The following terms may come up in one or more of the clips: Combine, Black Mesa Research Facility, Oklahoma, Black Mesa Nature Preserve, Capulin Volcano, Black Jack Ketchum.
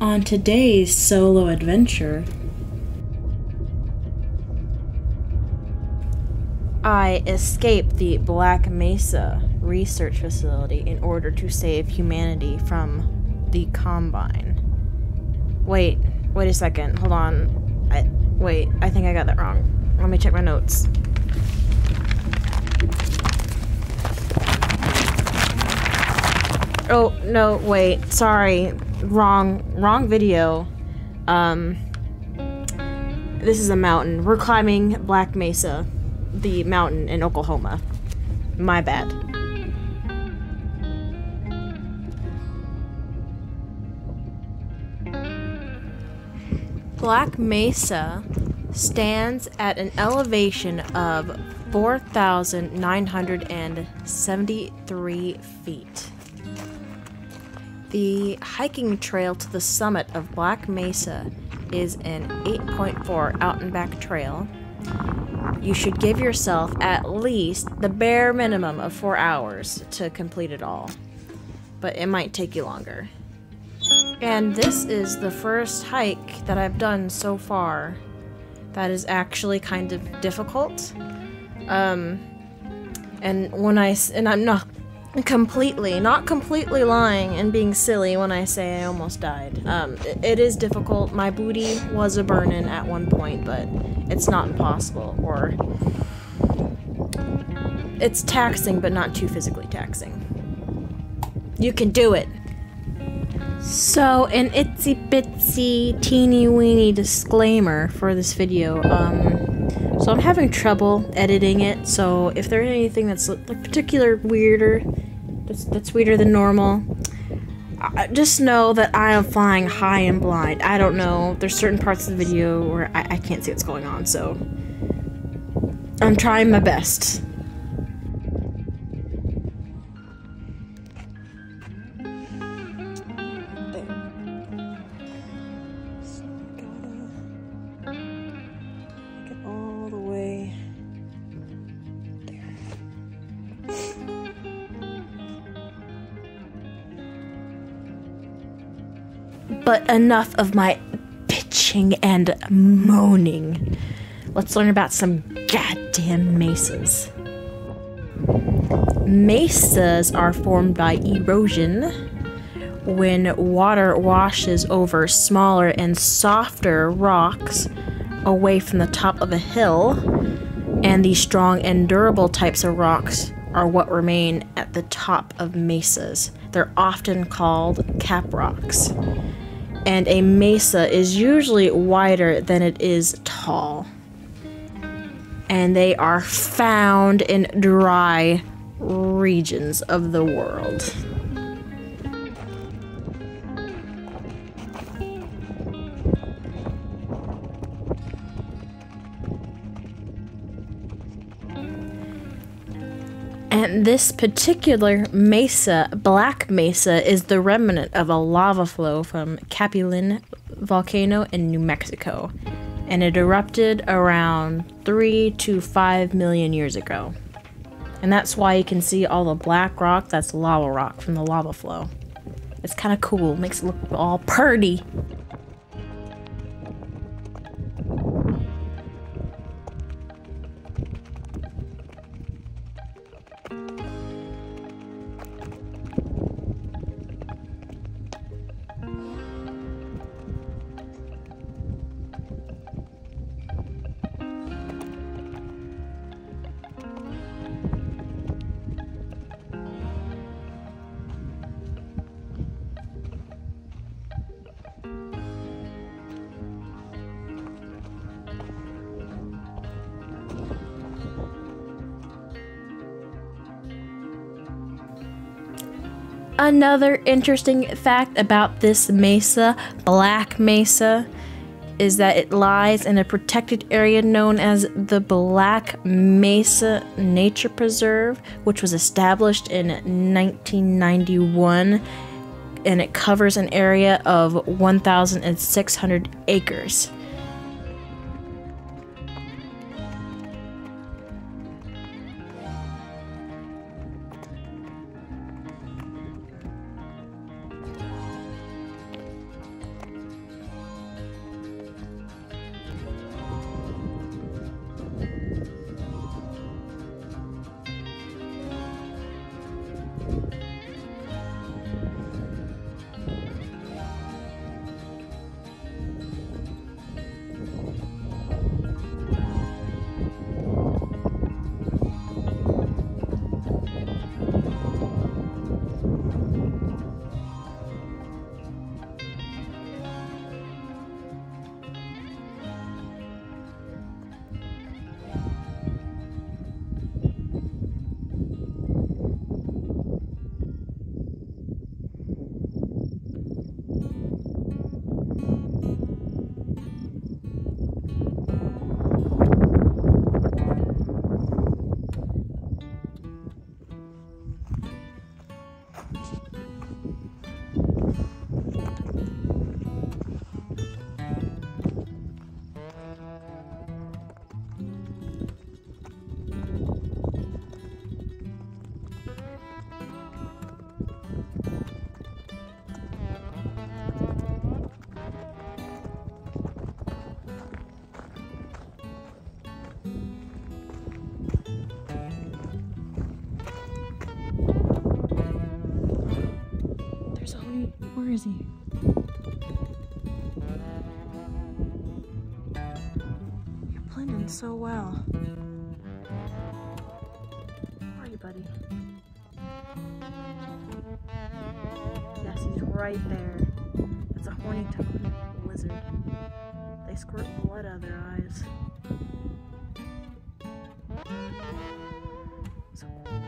on today's solo adventure. I escaped the Black Mesa Research Facility in order to save humanity from the Combine. Wait a second, hold on. Wait, I think I got that wrong. Let me check my notes. Oh, no, wait, sorry. Wrong video. This is a mountain. We're climbing Black Mesa, the mountain in Oklahoma. My bad. Black Mesa stands at an elevation of 4,973 feet. The hiking trail to the summit of Black Mesa is an 8.4 out and back trail. You should give yourself at least the bare minimum of 4 hours to complete it all, but it might take you longer. And this is the first hike that I've done so far that is actually kind of difficult. And I'm not not completely lying and being silly when I say I almost died. It is difficult. My booty was a burnin' at one point, but it's not impossible, or it's taxing, but not too physically taxing. You can do it. So, an itsy bitsy teeny weeny disclaimer for this video. So I'm having trouble editing it, so if there's anything that's like weirder than normal, just know that I am flying high and blind. I don't know. There's certain parts of the video where I can't see what's going on, so I'm trying my best. But enough of my bitching and moaning. Let's learn about some goddamn mesas. Mesas are formed by erosion when water washes over smaller and softer rocks away from the top of a hill, and the strong and durable types of rocks are what remain at the top of mesas. They're often called cap rocks. And a mesa is usually wider than it is tall. And they are found in dry regions of the world. And this particular mesa, Black Mesa, is the remnant of a lava flow from Capulin Volcano in New Mexico, and it erupted around 3 to 5 million years ago. And that's why you can see all the black rock. That's lava rock from the lava flow. It's kind of cool, makes it look all purty. Another interesting fact about this mesa, Black Mesa, is that it lies in a protected area known as the Black Mesa Nature Preserve, which was established in 1991, and it covers an area of 1,600 acres. Where is he? You're blending so well. Where are you, buddy? Yes, he's right there. It's a horny-toed lizard. They squirt blood out of their eyes. So cool.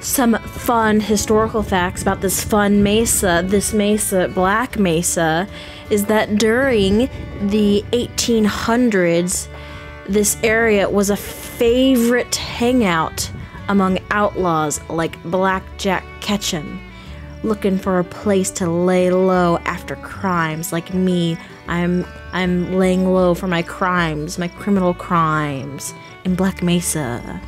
Some fun historical facts about this fun mesa, Black Mesa, is that during the 1800s, this area was a favorite hangout among outlaws like Black Jack Ketchum, looking for a place to lay low after crimes. Like me, I'm laying low for my crimes, my criminal crimes in Black Mesa.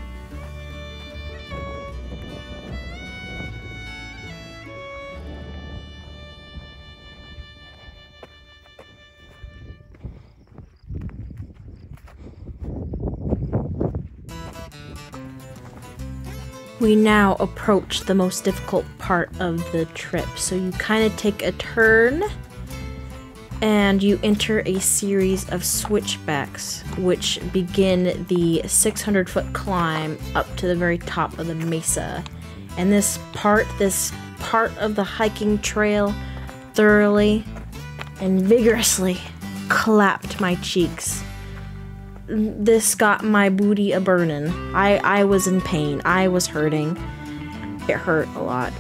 We now approach the most difficult part of the trip. So you kind of take a turn and you enter a series of switchbacks, which begin the 600-foot climb up to the very top of the mesa. And this part of the hiking trail thoroughly and vigorously clapped my cheeks. This got my booty a-burnin'. I was in pain. I was hurting. It hurt a lot.